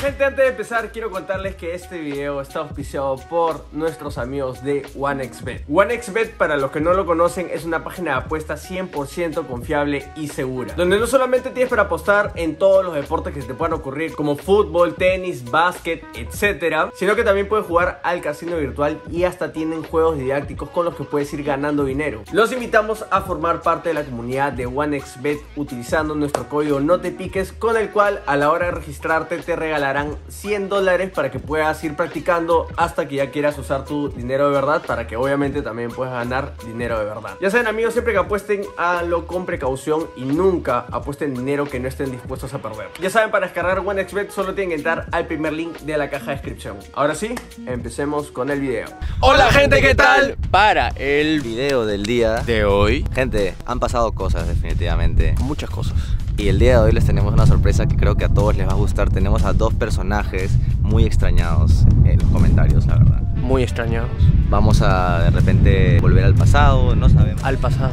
Gente, antes de empezar quiero contarles que este video está auspiciado por nuestros amigos de 1xBet. 1xBet, para los que no lo conocen, es una página de apuestas 100% confiable y segura, donde no solamente tienes para apostar en todos los deportes que se te puedan ocurrir, como fútbol, tenis, básquet, etcétera, sino que también puedes jugar al casino virtual y hasta tienen juegos didácticos con los que puedes ir ganando dinero. Los invitamos a formar parte de la comunidad de 1xBet utilizando nuestro código NOTEPIQUES, con el cual a la hora de registrarte te regalarán $100 para que puedas ir practicando hasta que ya quieras usar tu dinero de verdad, para que obviamente también puedas ganar dinero de verdad. Ya saben, amigos, siempre que apuesten, háganlo con precaución y nunca apuesten dinero que no estén dispuestos a perder. Ya saben, para descargar 1xBet solo tienen que entrar al primer link de la caja de descripción. Ahora sí, empecemos con el video. Hola gente, ¿qué tal? Para el video del día de hoy, gente, han pasado cosas, definitivamente, muchas cosas. Y el día de hoy les tenemos una sorpresa que creo que a todos les va a gustar. Tenemos a dos personajes muy extrañados en los comentarios, la verdad. Muy extrañados. Vamos a de repente volver al pasado, no sabemos. Al pasado.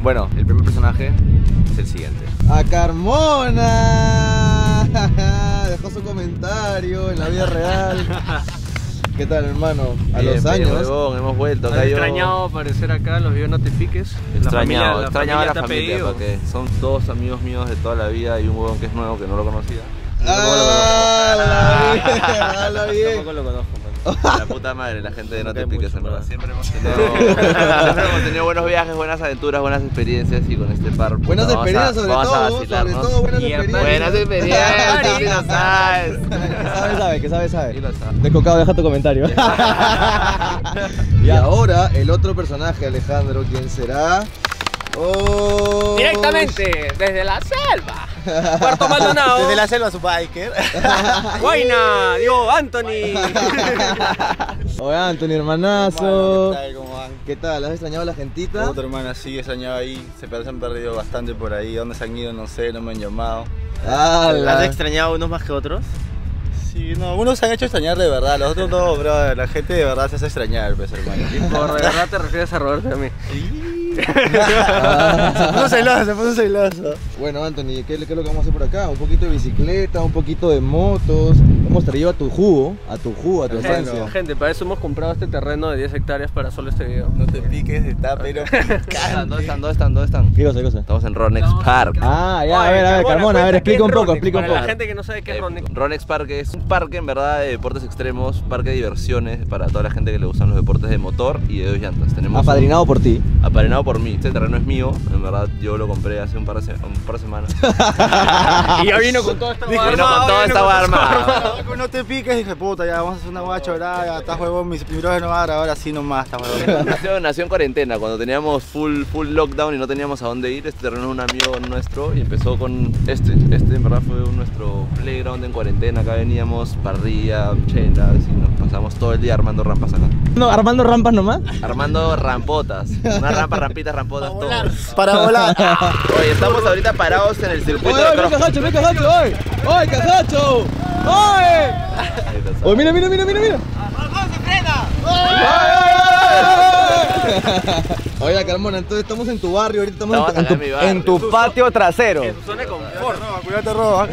Bueno, el primer personaje es el siguiente. ¡A Carmona! Dejó su comentario en la vida real. ¿Qué tal, hermano? A los años. Huevón, hemos vuelto. Cayó. Extrañado aparecer acá, los videos NotiFiques. Extrañado, extrañaba a la familia, porque son todos amigos míos de toda la vida y un huevón que es nuevo que no lo conocía. ¡Ah, la vida! Tampoco lo conozco. La puta madre, la gente de No Te Piques, en verdad. Siempre hemos tenido buenos viajes, buenas aventuras, buenas experiencias, y con este par... Buenas experiencias, sobre todo, buenas experiencias. Buenas experiencias, y lo sabes. Que sabe. Descocado, deja tu comentario. Y ahora, el otro personaje, Alejandro, ¿quién será? Oh. Directamente desde la selva, Puerto Maldonado. Desde la selva, su biker. Guayna, digo, Anthony. Hola, Anthony, hermanazo. Bueno, ¿qué tal? ¿Cómo van? ¿Qué tal? ¿Has extrañado a la gentita? Otra hermana, sí, he extrañado ahí. Se han perdido bastante por ahí. ¿Dónde se han ido? No sé, no me han llamado. ¿Has extrañado unos más que otros? Sí, no, unos se han hecho extrañar de verdad, los otros no, bro. La gente de verdad se hace extrañar, pues, hermano. Y por de verdad te refieres a Roberto y a mí. Se puso celoso. Bueno, Anthony, ¿qué es lo que vamos a hacer por acá? Un poquito de bicicleta, un poquito de motos. Hemos traído a tu infancia. Gente, para eso hemos comprado este terreno de 10 hectáreas para solo este video. No te piques, está pero picante. ¿Dónde están? ¿Qué cosa? Estamos en Ronex Park. Ah, ya, a ver, Carmona, a ver, explica un poco. Para la gente que no sabe qué es Ronex. Ronex Park es un parque, en verdad, de deportes extremos, parque de diversiones para toda la gente que le gustan los deportes de motor y de dos llantas. Apadrinado por ti. Apadrinado por mí. Este terreno es mío, en verdad, yo lo compré hace un par de semanas. Y yo vino con toda esta guarma. No te piques, dije, puta, ya vamos a hacer una guacha, ¿verdad? Está huevón, mis primeros de Novara, ahora sí nomás, está huevón. Nació en cuarentena, cuando teníamos full lockdown y no teníamos a dónde ir. Este terreno es un amigo nuestro y empezó con este en verdad fue nuestro playground en cuarentena. Acá veníamos parrilla, chelas y nos pasamos todo el día armando rampas acá. No, ¿armando rampas nomás? Armando rampotas, unas rampitas, todo. Para volar. Oye, estamos ahorita parados en el circuito de Cajacho. ¡Ve Cajacho, hoy! ¡Oye, Cajacho! ¡Oye! ¡Oye, mira! ¡Marcón, se frena! Oye, Carmona, entonces estamos en tu barrio, ahorita estamos en tu patio trasero. En tu zona de confort. Cuidado, te roban.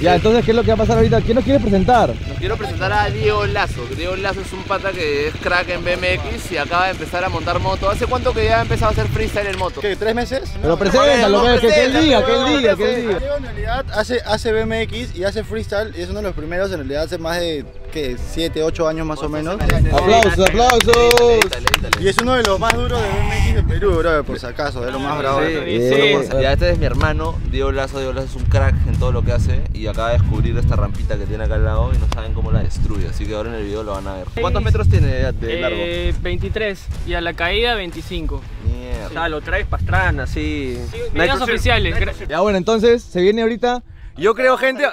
Ya, entonces, ¿qué es lo que va a pasar ahorita? ¿Quién nos quiere presentar? Nos quiero presentar a Diego Lazo. Diego Lazo es un pata que es crack en BMX y acaba de empezar a montar moto. ¿Hace cuánto que ya ha empezado a hacer freestyle en moto? ¿Qué, 3 meses? Pero preséntalo, que él diga. Diego en realidad hace BMX y hace freestyle, y es uno de los primeros, en realidad, hace más de 7, 8 años más o menos. ¡Aplausos! Y es uno de los más duros de BMX de Perú, bro, por si acaso, de los más bravos. Sí. Ya, este es mi hermano, Diego Lazo. Diego Lazo es un crack en todo lo que hace y acaba de descubrir esta rampita que tiene acá al lado y no saben cómo la destruye, así que ahora en el video lo van a ver. ¿Cuántos metros tiene de largo? 23 y a la caída 25. Mierda. O sea, lo traes pastrana, así. Sí, videos oficiales. Ya, bueno, entonces, se viene ahorita. Yo creo, gente...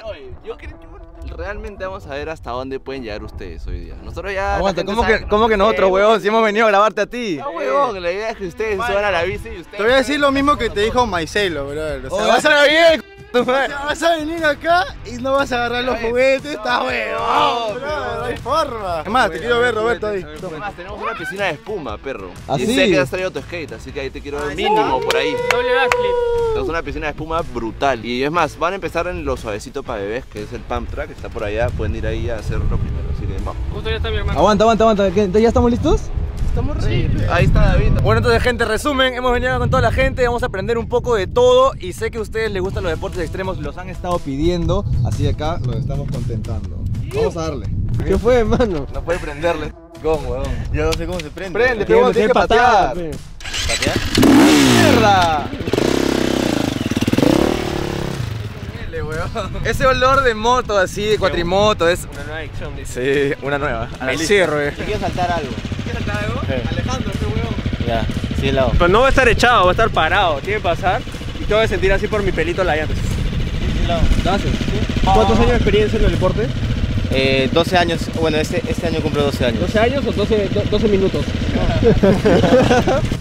Realmente vamos a ver hasta dónde pueden llegar ustedes hoy día. Nosotros ya... Aguanta, ¿cómo que nosotros, huevón? Si hemos venido a grabarte a ti. No, huevón, la idea es que ustedes suban a la bici y ustedes... Te voy a decir lo mismo que te dijo Maicelo, bro. O sea, vas a la bien. O sea, vas a venir acá y no vas a agarrar los juguetes, está huevón, no hay forma. Es más, te quiero ver, Roberto, ahí. Además, tenemos una piscina de espuma, perro. Y sé que has traído tu skate, así que ahí te quiero ver mínimo por ahí. Doble backflip. Tenemos una piscina de espuma brutal. Y es más, van a empezar en lo suavecito para bebés, que es el pump track, que está por allá. Pueden ir ahí a hacerlo primero, así que vamos. Justo ya está mi hermano. Aguanta, aguanta, aguanta. ¿Ya estamos listos? Estamos sí, ahí está David. Bueno, entonces, gente, resumen, hemos venido con toda la gente, vamos a aprender un poco de todo y sé que a ustedes les gustan los deportes extremos, los han estado pidiendo, así que acá los estamos contentando. Vamos a darle. ¿Qué fue, hermano? No puede prenderle. ¿Cómo, weón? Yo no sé cómo se prende. Prende, pero tienes que patear. ¿Patear? ¡Mierda! Ese olor de moto así, de cuatrimoto, es... Una nueva adicción, dice. Sí, una nueva. Me cierro, weón. Quiero saltar algo. ¿Quieres saltar algo? Sí. Alejandro, este huevón. Ya, sí, lado. Pero no va a estar echado, va a estar parado. Tiene que pasar y te voy a sentir así por mi pelito la llanta. Sí, sí, lado. ¿Lo haces? ¿Sí? ¿Cuántos años de experiencia en el deporte? 12 años. Bueno, este año cumplo 12 años. ¿12 años o 12 minutos?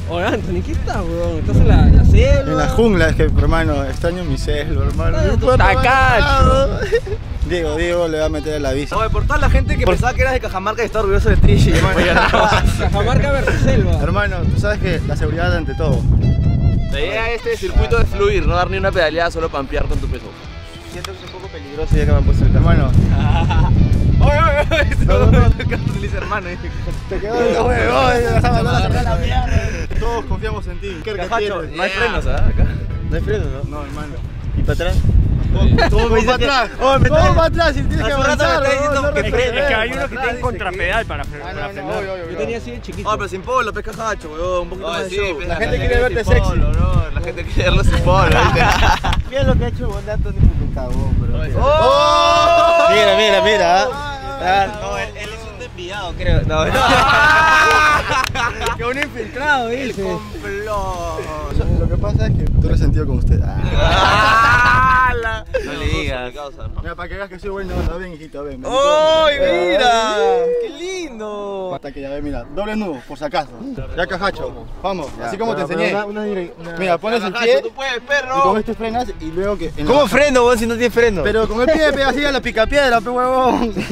Oye, Anthony, ¿qué estás, weón? ¿Estás en la selva? En la jungla, es que, hermano, extraño mi selva, hermano. ¡Tacacho! Diego le va a meter a la bici. Oye, por toda la gente que pensaba que eras de Cajamarca y está orgulloso de Trishi, hermano. Cajamarca versus selva. Hermano, tú sabes que la seguridad ante todo. La idea de este circuito es fluir, no dar ni una pedaleada, solo pampear con tu peso. Siento que es un poco peligroso ya que me han puesto el hermano. Hermano, te quedó de la mierda. Todos confiamos en ti. Cajacho, no hay frenos, acá. No hay frenos, ¿no? No, hermano. ¿Y para atrás? Todo para atrás. Todo para atrás y tienes que avanzar. Es que hay uno que tiene contrapedal para frenar. Yo tenía así de chiquito. Ah, pero sin polo, pesca Cajacho, weón. Un poquito más de show. La gente quiere verte sexy. La gente quiere verlo sin polo. Mira lo que ha hecho el Anthony con cagón, bro. Mira, mira, mira. No, él es un desviado, creo. No, no. Que un infiltrado, dice. Lo que pasa es que tú lo he sentido con usted. No le digas. Mira, para que veas que soy bueno, ven, hijito, ven. ¡Ay, mira! ¡Qué lindo! Hasta que ya ves, mira, doble nudo, por si acaso. Ya, Cajacho, vamos, así como te enseñé. Mira, pones el pie. Tú puedes, perro. Y con esto frenas y luego que. ¿Cómo freno vos si no tienes freno? Pero con el pie pegas así a la picapiedra, pe huevón. Tú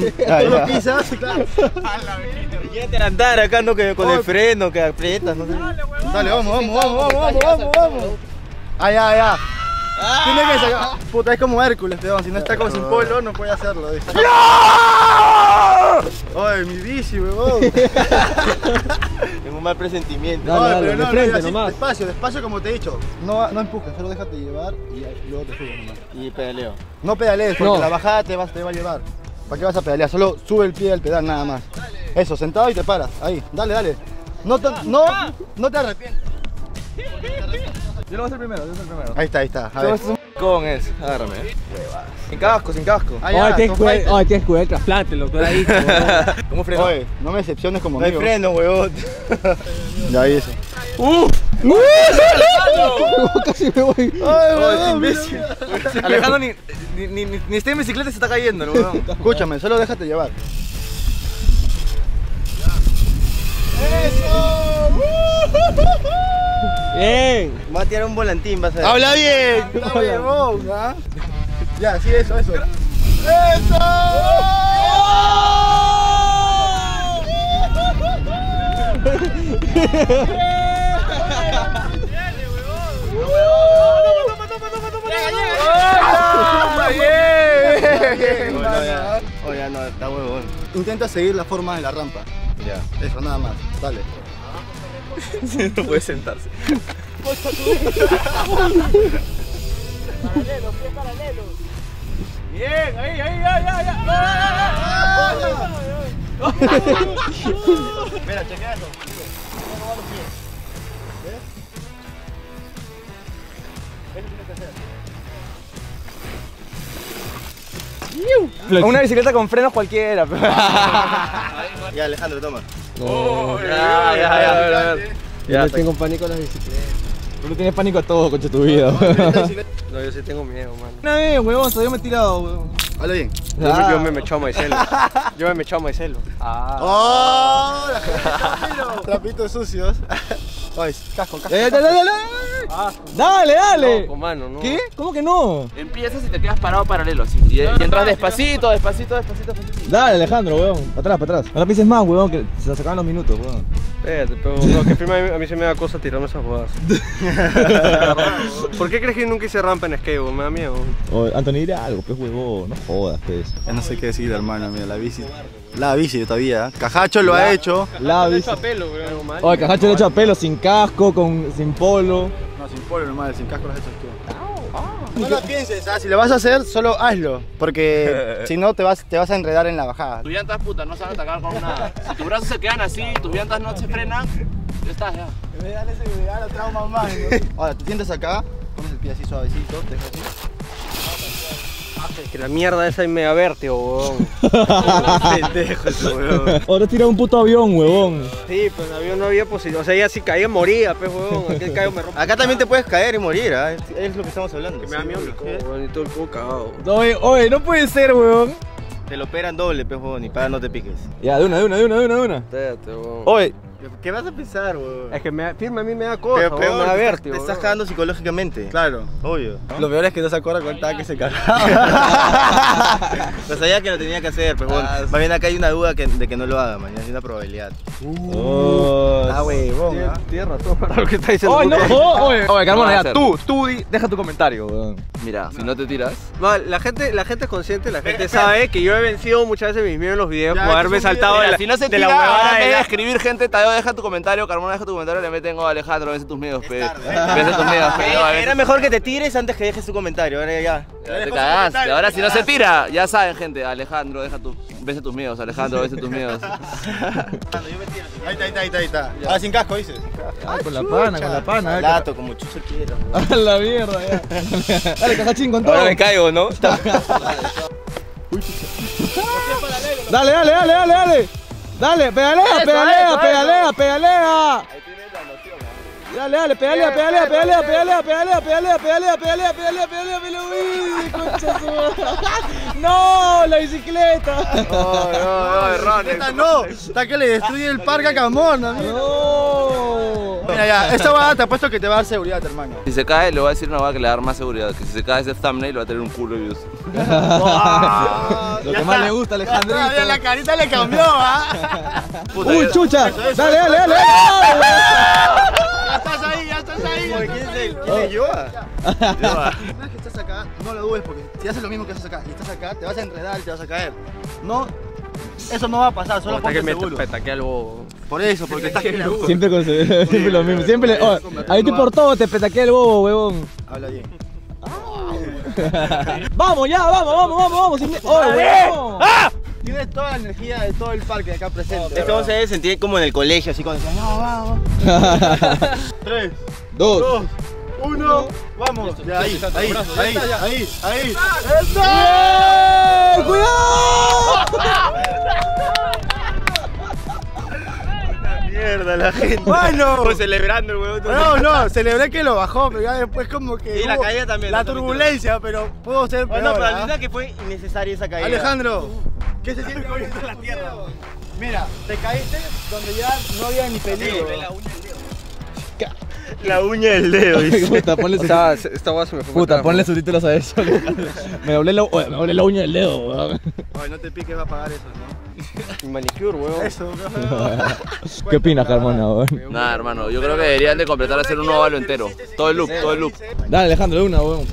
lo pisas, claro. Quieres adelantar acá, no que con el freno, que aprietas, no sé. Dale, vamos. Ay, ay, ay. Tiene que sacar. Puta, es como Hércules, peón. Si no está como sin polo, no puede hacerlo. ¡No! Ay, mi bici, weón. Tengo un mal presentimiento. Dale, dale, pero no, frente, así, nomás. Despacio como te he dicho. No empujes, solo déjate llevar y luego te subes nomás. Y pedaleo. No pedalees, porque la bajada te va a llevar. ¿Para qué vas a pedalear? Solo sube el pie al pedal, nada más. Dale. Eso, sentado y te paras. Ahí, dale. No te arrepientes. Yo lo voy a hacer primero, Ahí está. A ver. ¿Cómo es? Agárrame. Sin casco. Ay, tienes que ver el trasplante, lo que era ahí. ¿Cómo freno? Oye, no me decepciones como amigo. No hay freno, huevón. Ya ahí eso. Casi me voy. Ay, imbécil. Alejandro ni está en bicicleta y se está cayendo, huevón. Escúchame, solo déjate llevar. ¡Eso! Bien. Va a tirar un volantín, vas a ver. ¡Habla bien! ¡Habla bien vos! ¿Ah? Ya, sí, eso. ¡Eso! ¡Oh! Toma, no, está huevón. Intenta seguir la forma de la rampa. Ya. Eso, nada más. Dale. No puede sentarse. Paralelo, pie paralelo. Bien, ahí. Espera, chequea eso. Una bicicleta con frenos cualquiera. Ya, Alejandro, toma. Ya. Yo tengo pánico a las bicicletas. Tú le tienes pánico a todo, concha tu vida. No, yo sí tengo miedo, mano. Una vez, huevón, yo me he tirado, huevón. Habla bien. Yo me he echado maicelo. ¡Oh! Trapitos sucios. Casco. Dale. Ah, dale, dale. No, con mano, no. ¿Qué? ¿Cómo que no? Empiezas y te quedas parado paralelo así. Y, no, y entras despacito, despacito, despacito, despacito. Dale, Alejandro, weón. Para atrás, para atrás. Ahora pienses más, weón, que se acaban los minutos, weón. Espérate, pero no, que firme, a mí se me da cosa tirarme esas jugadas. ¿Por qué crees que nunca hice rampa en skate, weón? Me da miedo. Oye, Anthony, dile algo, pues, huevón. No jodas, pues. Ya no sé qué decir, hermano, mira, la bici. La bici todavía. Cajacho lo ha hecho. La bici. Cajacho le ha hecho a pelo, weón. Oye, Cajacho le ha hecho a pelo, sin casco, sin polo. No, sin polo, hermano, sin casco lo has hecho tú. No lo pienses, si lo vas a hacer, solo hazlo. Porque si no, te vas a enredar en la bajada. Tus llantas, puta, no se van a atacar con nada. Si tus brazos se quedan así, tus llantas no se frenan, ya estás, ya. En vez de darle seguridad, lo trauma más, ¿no? Ahora, te sientas acá, pones el pie así suavecito, te dejas así. Que la mierda esa es mega vértigo, huevón. Pendejo ese, huevón. Ahora tira un puto avión, huevón. Sí, pues el avión no había posibilidad. O sea, ya si caía moría, pues, huevón. Aquel caigo me rompe. Acá también te puedes caer y morir, ¿eh? Es lo que estamos hablando. Que me da miedo, huevón, y todo el cubo cagado. Oye, no puede ser, huevón. Te lo operan doble, pues, huevón, y para no te piques. Ya, de una. Espérate, huevón. Oye. ¿Qué vas a pensar, weón? Es que firme a mí me da cosa, pero me da vértigo. Te estás cagando psicológicamente. Claro, obvio, ¿no? Lo peor es que no se acuerda con que se cagaba. Pues sabía que lo tenía que hacer, pero bueno. Más bien acá hay una duda de que no lo haga, mañana hay una probabilidad. Huevón. Tienes razón para lo que está diciendo. Oye, oye, Carmona, ya, tú deja tu comentario, weón. Mira, si no te tiras. La gente es consciente, la gente sabe que yo he vencido muchas veces mis miedos en los videos por haberme saltado de la. Si no se tira, ahora me voy a escribir gente tallada. Deja tu comentario, Carmona, deja tu comentario. Le metengo a Alejandro, vence tus miedos, pe. Vence tus miedos, pe. No, era mejor que te tires antes que dejes tu comentario. Ahora ya. Te cagaste. Ahora si no se tira, ya saben, gente. Alejandro, vence tus miedos. Alejandro, vence tus miedos. Ahí está. Ahora sin casco, dices. Con la pana. Lato, como chucho quiero. A la mierda, ya. Dale, Cajachín, con todo. Ahora me caigo, ¿no? Uy, chucha. Dale. Dale, pedalea. Ahí tienes la noción, ¿no? Dale, pedalea. Uy, concha su madre. No, la bicicleta. No, Ronex. No, está que le destruye el parque a Carmona. No. Mira ya, esta huevada te apuesto que te va a dar seguridad, hermano. Si se cae, le voy a decir una huevada que le va a dar más seguridad. Que si se cae ese thumbnail, va a tener un culo de views. Lo que más le gusta, Alejandro. La carita le cambió, ¿ah? Uy, chucha. Dale. Ya estás ahí. ¿Quién le lleva? Una vez que estás acá, no lo dudes, porque si haces lo mismo que haces acá y estás acá, te vas a enredar y te vas a caer. No, eso no va a pasar, solo ponte seguro. Por eso, porque estás en el bobo. Siempre lo mismo. Ahí tú por todo te petaquea el bobo, huevón. Habla bien. ¡Vamos! ¡Oh, ¡ah! Tienes toda la energía de todo el parque acá presente. Esto se debe sentir como en el colegio, así cuando decían, ¡vamos! 3, 2, 1, vamos. Ahí. ¡Eso! ¡Cuidado! Mierda, la gente. Bueno, pues celebrando el huevón. No, celebré que lo bajó, pero ya después como que. Y la caída también. La turbulencia, pero pudo ser peor. No, pero la verdad que fue innecesaria esa caída. Alejandro, ¿qué se siente con la tierra? Mira, te caíste donde ya no había ni peligro. La uña del dedo, dice. Puta, ponle su títulos a eso. Me doblé la uña del dedo, weón. Oye, no te piques, va a pagar eso, ¿no? Mi manicure, weón. Eso, weón. ¿Qué opinas, Carmona, weón? Nada, hermano, yo creo que deberían de completar hacer un óvalo entero. Todo el loop. Dale, Alejandro, una, weón.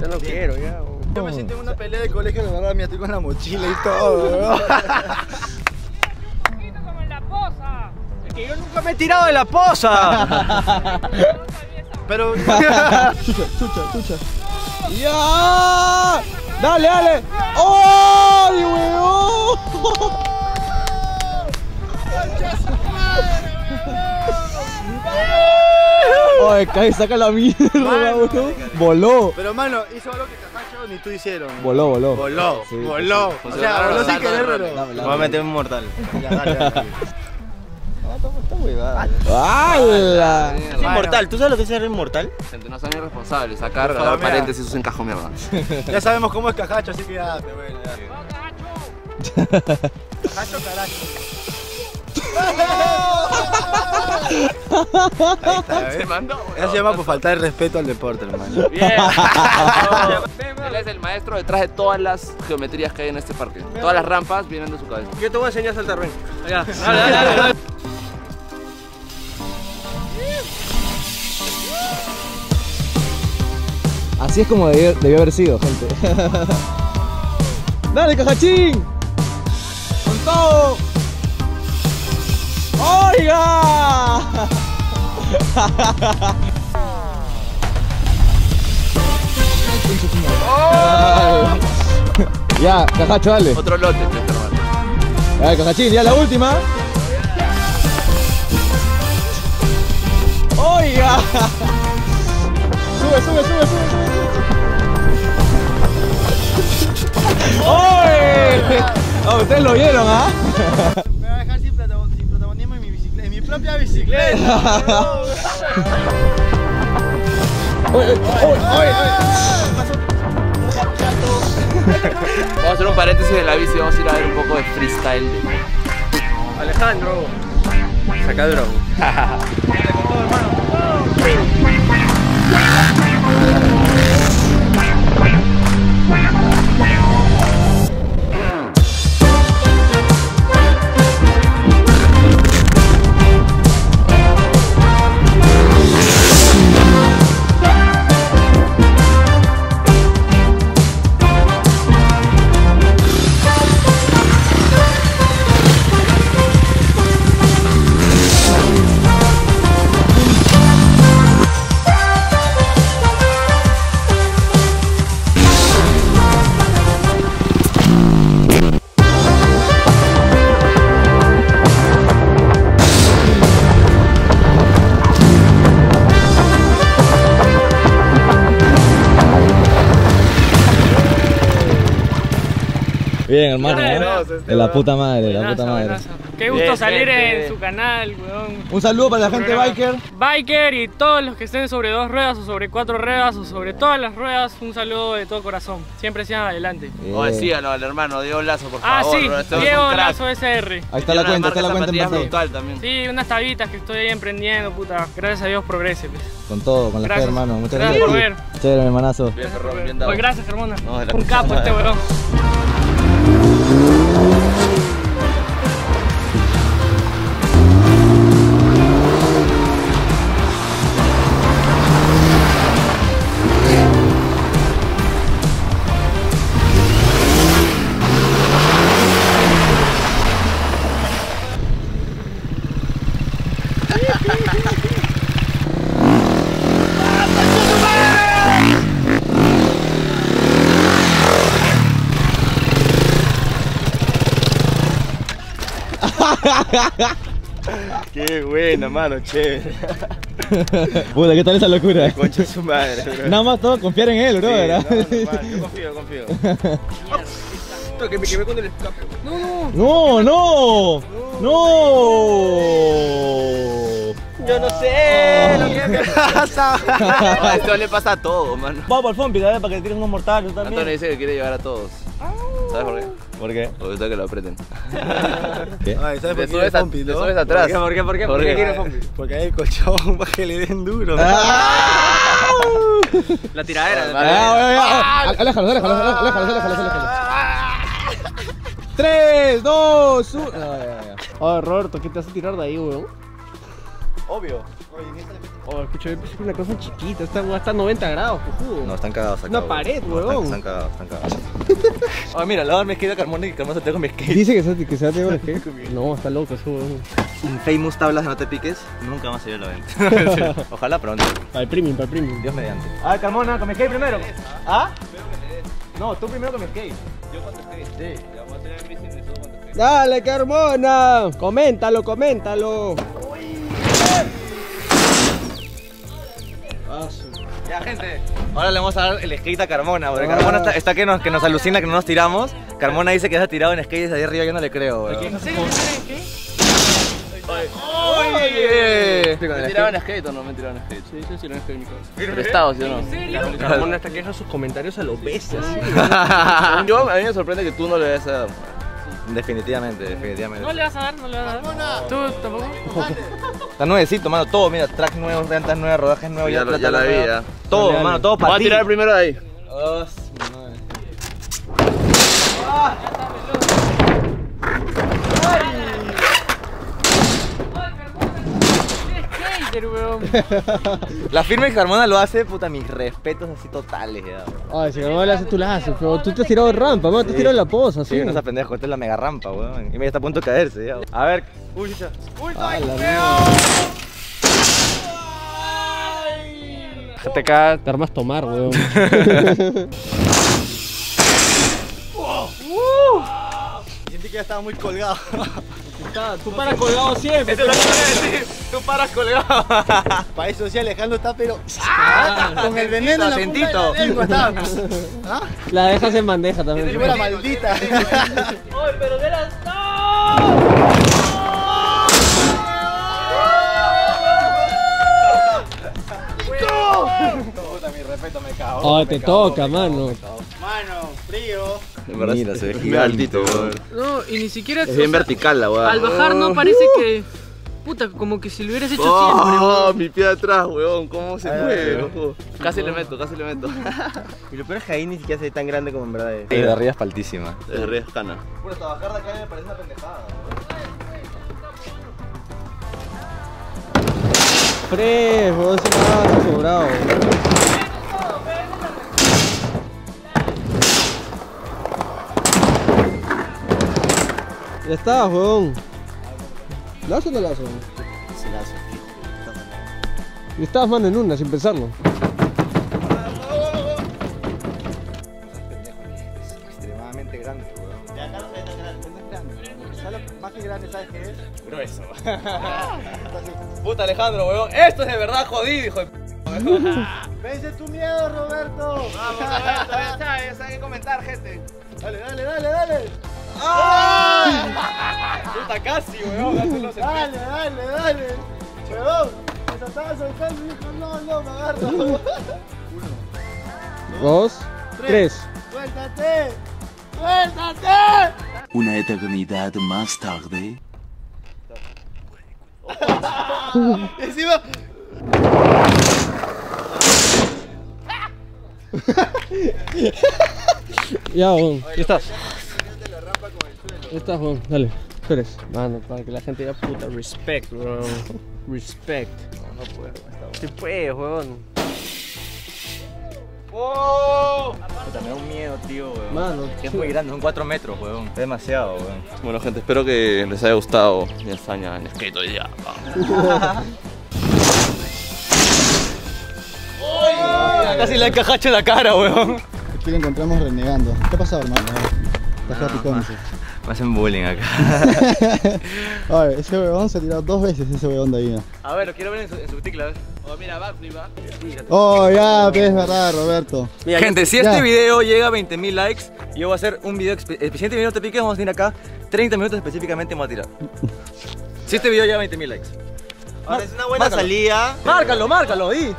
Ya no quiero, ya, weón. Yo me siento en una pelea de colegio, la verdad, me estoy con la mochila y todo, weón. Yo nunca me he tirado de la posa. Pero. Chucha. ¡Ya! ¡Dale! ¡Ay, huevón! Oye, cae, saca la mierda, huevón. Voló. Pero, mano, hizo algo que Cajacho ni tú hicieron. Voló. O sea, voló sin querer, pero. Voy a meter un mortal. Ya, dale. Está huevada. ¡Hala! Es inmortal. ¿Tú sabes lo que es ser inmortal? Gente, no sean irresponsables. Sacar paréntesis es un cajón mierda. Ya sabemos cómo es Cajacho, así que ya te voy a. ¡Cajacho! ¡Cajacho, carajo! Ahí está, se mandó, bueno. Eso se llama por faltar el respeto al deporte, hermano. Bien. Él es el maestro detrás de todas las geometrías que hay en este parque. Todas las rampas vienen de su cabeza. Yo te voy a enseñar a saltar, ven. Allá. Dale, dale, dale, dale. Así es como debió haber sido, gente. ¡Dale, Cajachín! ¡Con todo! ¡Oiga! ¡Oh! Ya, Cajacho, dale. Otro lote, hermano. Dale, Cajachín, ya la última. ¡Oiga! Sube, sube, sube, sube, sube. Oh, ustedes lo vieron, ¿ah? Me va a dejar sin protagonismo en mi bicicleta, en mi propia bicicleta. Vamos a hacer un paréntesis de la bici, vamos a ir a ver un poco de freestyle de Alejandro. Sacadro. Con todo, hermano. Bien, hermano, de la puta madre, la puta madre. Qué gusto salir en su canal, weón. Un saludo para la gente biker. Biker y todos los que estén sobre dos ruedas o sobre cuatro ruedas o sobre todas las ruedas, un saludo de todo corazón. Siempre sigan adelante. O decíalo al hermano Diego Lazo, por favor. Ah, sí, Diego Lazo SR. Ahí está la cuenta, en sí, unas tabitas que estoy ahí emprendiendo, puta. Gracias a Dios progrese, pues. Con todo, con la fe, hermano. Muchas gracias por ver. Chévere, hermanazo. Pues gracias, Carmona. Un capo este weón. Qué buena, mano, chévere. Puta, ¿qué tal esa locura? Concha su madre, bro. Nada más todo confiar en él, bro, sí, ¿verdad? No, yo confío, confío. Que me quemé con el escape. No, no, no, no. Yo no sé lo que me pasa. No, esto le pasa a todo, mano. Vamos por el Fompi, dale, para que tiren unos mortales también. Anthony dice que quiere llevar a todos. ¿Sabes por qué? ¿Por qué? Porque tengo que lo apreten. Ay, ¿sabes por qué? Te subes atrás. ¿Por qué? ¿Por qué? ¿Por qué? Porque hay el colchón para que le den duro. La tiradera. Aléjalo, aléjalo, aléjalo. 3, 2, 1. Oh, Roberto, ¿qué te hace tirar de ahí, weón? Obvio. Oh, escucha, yo pensé que una cosa chiquita, esta hueá está a 90 grados, cojudo. No, están cagados acá. Una pared, huevón. Están cagados, están cagados. Ah, mira, al lado me queda Carmona y Carmona se te con mi skate. Dice que se ha tirado el skate. No, está loco eso, huevón. Infamous tablas de no te piques, nunca más se vio la venta. Ojalá pronto. Para el premium, Dios mediante. A ver, Carmona, con mi skate primero. ¿Ah? No, tú primero con mi skate. Yo con tu skate. Sí. Vamos a tener crisis de todo con tu skate. Dale, Carmona. Coméntalo, coméntalo. Ya, gente, ahora le vamos a dar el skate a Carmona, porque Carmona está que nos alucina que no nos tiramos. Carmona dice que se ha tirado en skate desde ahí arriba, yo no le creo, weón. ¿En serio que se tira en skate? ¡Oye! ¿Me tiraban en skate o no me tiraban en skate? Sí, yo sí lo he hecho en mi casa. ¿Prestado, sí o no? ¿En serio? Carmona está quejando sus comentarios a los bestias. A mí me sorprende que tú no le des a... Definitivamente, definitivamente. ¿No le vas a dar? ¿No le vas a dar? ¿Tú tampoco? Está nuevecito, mano, todo, mira, tracks nuevos, llantas nuevas, rodajes nuevos. Ya, ya la vi, ya. Todo, dale, mano, todo para ti. Va a tirar primero de ahí. Oh, madre. Ah. La firme Carmona lo hace, puta, mis respetos así totales. Ay, si Carmona lo hace, tú la haces, pero tú te has tirado rampa, mano, te has tirado la posa, sí. No seas pendejo, esta es la mega rampa, weón. Y me está a punto de caerse, ya. A ver, uy, chicha. ¡Uy, no! Te caes, te armas tomar, weón. Sentí que ya estaba muy colgado. Tú paras colgado siempre. Eso es lo que voy a decir. Tú paras colgado. Para eso sí, Alejandro está, pero con el veneno en la puta de la lengua. ¿Ah? La dejas en bandeja también. Yo la maldita. ¡Ay, pero de las... ¡No! Puta, mi respeto, me cago. Oh, te toca, mano. Mano, frío. Mira, se ve gigante, altito, bro. No, y ni siquiera... Es bien vertical la weá. Al bajar no parece que... Puta, como que si lo hubieras hecho siempre. No, mi pie atrás, weón. ¿Cómo se mueve, loco? Casi le meto, casi le meto. Y lo peor es que ahí ni siquiera se ve tan grande como en verdad es. De arriba es paltísima. De arriba es cana. Bueno, hasta bajar de acá me parece una pendejada, weón. Fresco, ese nada sobrado, weón. Ya está, huevón. ¿Lazo o no lazo? Sí, lazo. Y estabas mano en una, sin pensarlo. Extremadamente grande, huevón. Ya acá no se ve tan grande. No es grande. ¿Sabes lo más que grande, sabes qué es? Grueso. Puta, Alejandro, huevón. Esto es de verdad jodido, hijo de... Vence tu miedo, Roberto. Vamos, Roberto, ya sabes qué comentar, gente. Dale, dale, dale, dale. ¡Ah! Puta, casi, weón. Dale, dale, dale. Weón, me trataba de soltar y dijo, no, no, me agarra. Uno, dos, tres. ¡Suéltate! ¡Suéltate! Una eternidad más tarde. Encima... Ya, weón, ¿qué estás? Estás, weón, dale, tú eres. Mano, para que la gente diga puta, respect, weón. Respect. No, no puedo, weón. Sí puedes, weón. ¡Oh! Puta, me da un miedo, tío, weón. Mano, es muy grande, son 4 metros, weón. Es demasiado, weón. Bueno, gente, espero que les haya gustado mi hazaña en escrito hoy día. Casi le encajacho en la cara, weón. Aquí lo encontramos renegando. ¿Qué ha pasado, hermano? Estás picón. Me hacen bullying acá. A ver, ese huevón se ha tirado 2 veces ese huevón de ahí, ¿no? A ver, lo quiero ver en su ticla. Oh, mira, va, va. Oh, ya, que es verdad, Roberto. Mira, gente, si este video llega a 20.000 likes, yo voy a hacer un video. El siguiente video, no te piques, vamos a ir acá. 30 minutos específicamente vamos a tirar. Si este video llega a 20.000 likes. Ahora es una buena salida. Márcalo, márcalo, ahí.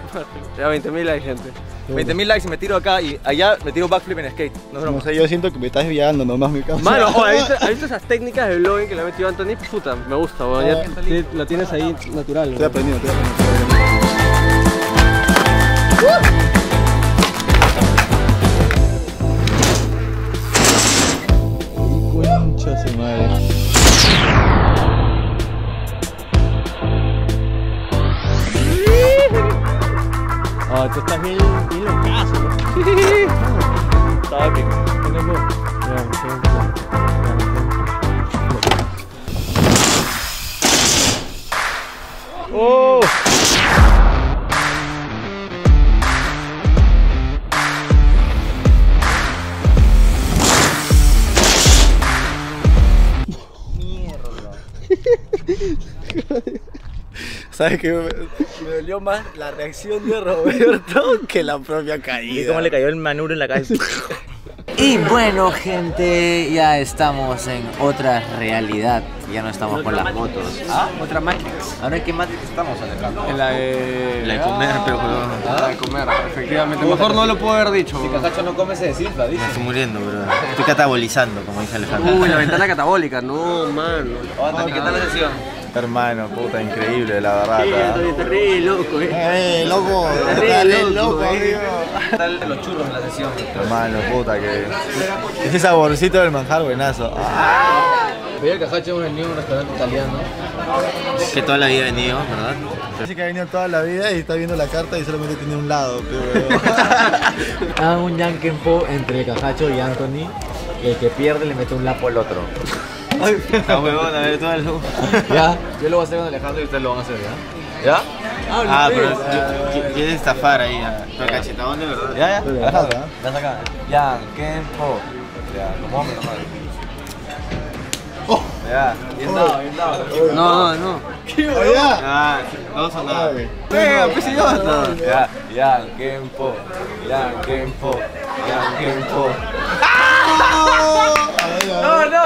Ya 20.000 likes, gente. 20.000 likes y me tiro acá y allá me tiro backflip en skate. No sé, yo siento que me estás desviando nomás mi casa. Mano, ¿has visto esas técnicas de vlogging que le ha metido Anthony? Puta, me gusta, weón. Ya la tienes ahí natural. Te he aprendido, te he aprendido. No, tú estás bien, bien locazo, ¿no? Está épico. ¿Tienes luz? ¡Oh! ¡Mierda! ¿Sabes qué? Me dolió más la reacción de Roberto que la propia caída. ¿Y cómo le cayó el manuro en la cabeza? Y bueno, gente, ya estamos en otra realidad. Ya no estamos con las motos. Ah, otra Matrix. ¿Ahora en qué Matrix estamos, Alejandro? En la de comer, pero la de comer, efectivamente. Mejor no lo puedo haber dicho. Si Cajacho no come, se desinfla, dice. Me estoy muriendo, bro. Estoy catabolizando, como dice Alejandro. Uy, la ventana catabólica. No, mano. Anthony, ¿qué tal la sesión? Hermano, puta, increíble, la verdad. Sí, está re loco, loco. Está re loco, ¿Qué tal los churros en la sesión? Hermano, puta, que... ese saborcito del manjar, buenazo. Veía que Cajacho hemos venido a un restaurante italiano. Que toda la vida ha venido, ¿verdad? Dice que ha venido toda la vida y está viendo la carta y solamente tiene un lado, pero... ah, un yankenpo entre Cajacho y Anthony. El que pierde le mete un lapo al otro. Ay, la huevona, a ver, todo el loco. Ya, yo lo voy a hacer con Alejandro y ustedes lo van a hacer, ¿ya? ¿Ya? Ah, pero quieres estafar ahí, pero cachetadón de verdad. Ya, ya. Alejandro, ya saca. Yankenpo. Ya, lo vamos a tomar. Ya, bien dado, bien dado. No, no. ¿Qué huevón? Ya, todos son nada. Venga, pues si yo hasta. Ya, yankenpo. Yankenpo. Yankenpo. No, no.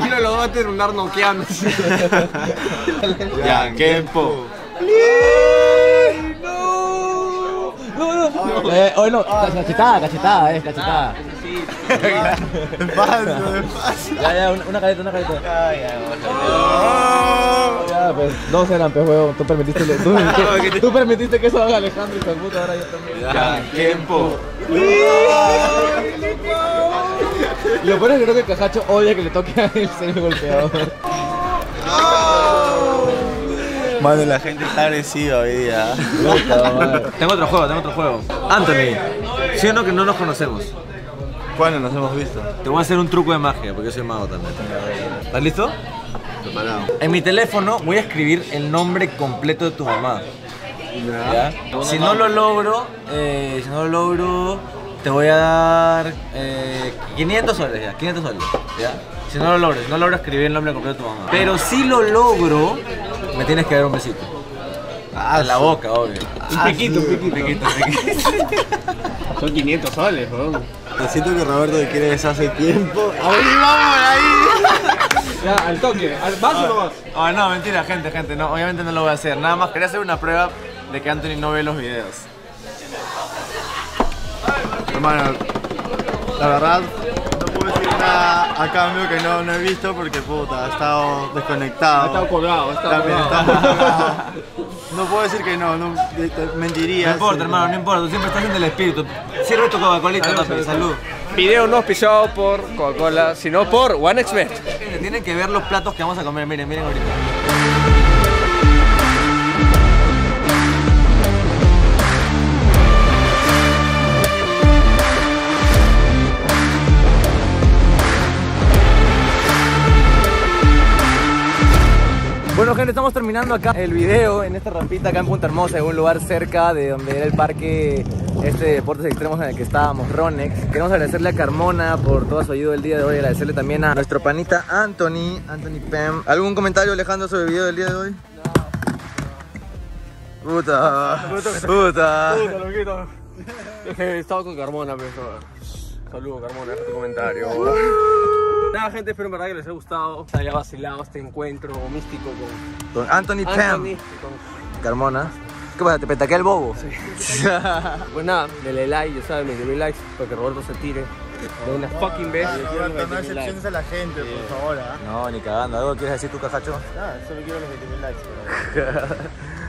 Uno lo va a terminar noqueando. Yankenpo. No, no, no. Hoy no, cachetada, cachetada, cachetada. De paso, de paso. Ya, ya, una careta, una careta. Ya, pues, dos eran, pues, huevón. Tú permitiste que eso haga Alejandro y puta, ahora yo también. Yankenpo. Lo bueno es que creo que Cajacho odia que le toque a él ser el golpeador. Mano, la gente está agresiva hoy día. Tengo otro juego, tengo otro juego. Anthony, ¿sí o no que no nos conocemos? ¿Cuándo nos hemos visto? Te voy a hacer un truco de magia, porque yo soy mago también. ¿Estás listo? Preparado. En mi teléfono voy a escribir el nombre completo de tu mamá. ¿Ya? Si no lo logro, te voy a dar 500 soles, ya, 500 soles, ya. Si no lo logro, no logro escribir el nombre completo de tu mamá. Pero si lo logro, me tienes que dar un besito. Ah, en la boca, obvio. Un piquito, un piquito. Son 500 soles, weón. Siento que Roberto te quiere besar hace tiempo. ¡Ahí vamos, ahí! Ya, al toque. ¿Vas o no vas? Oh, no, mentira, gente. No, obviamente no lo voy a hacer. Nada más quería hacer una prueba de que Anthony no ve los videos. Hermano, la verdad no puedo decir nada a cambio que no he visto porque puta, ha estado desconectado. Ha estado colgado, ha estado colgado. No puedo decir que no mentiría. No importa, hermano, no importa, siempre estás en el espíritu. Cierra tu Coca-Colita, papi, salud. Video no auspiciado por Coca-Cola, sino por 1xBet. Tienen que ver los platos que vamos a comer, miren, miren ahorita. Bueno, gente, estamos terminando acá el video en esta rampita acá en Punta Hermosa, en un lugar cerca de donde era el parque este de deportes extremos en el que estábamos, Ronex. Queremos agradecerle a Carmona por toda su ayuda el día de hoy, agradecerle también a nuestro panita Anthony Pem. ¿Algún comentario, Alejandro, sobre el video del día de hoy? No. Puta, loquito. He estado con Carmona, pero saludos, Carmona, deja tu comentario. Nada, gente, espero en verdad que les haya gustado, se haya vacilado este encuentro místico con Anthony Pam, con Carmona. ¿Qué pasa? ¿Te petaquea el bobo? Sí. Pues nada, denle like, ya saben, 20.000 likes para que Roberto se tire de una fucking vez. Roberto, no decepciones a la gente, por favor. No, ni cagando. ¿Algo quieres decir tú, Cajacho? Nada, solo quiero los 20.000 likes.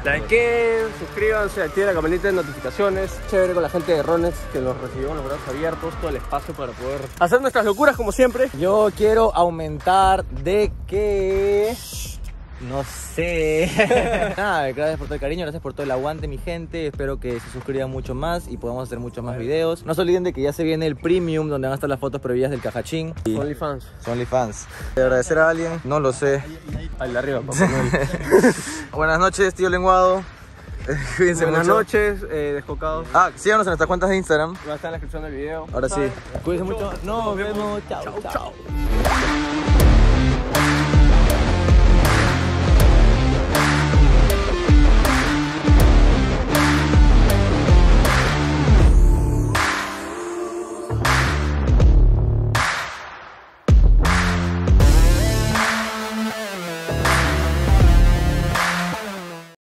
Likeen, suscríbanse, activen la campanita de notificaciones. Chévere con la gente de Ronex que los recibió con los brazos abiertos, todo el espacio para poder hacer nuestras locuras como siempre. Yo quiero aumentar de que... no sé. Nada, gracias por todo el cariño, gracias por todo el aguante, mi gente. Espero que se suscriban mucho más y podamos hacer muchos más videos. No se olviden de que ya se viene el premium, donde van a estar las fotos previas del Cajachín. OnlyFans. OnlyFans. ¿Agradecer a alguien? No lo sé. Al de arriba, papá. Buenas noches, tío lenguado. Cuídense mucho. Buenas noches, descocados. Síganos en nuestras cuentas de Instagram. Va a estar en la descripción del video. Ahora sí. Cuídense mucho. Nos vemos. Chao, chao.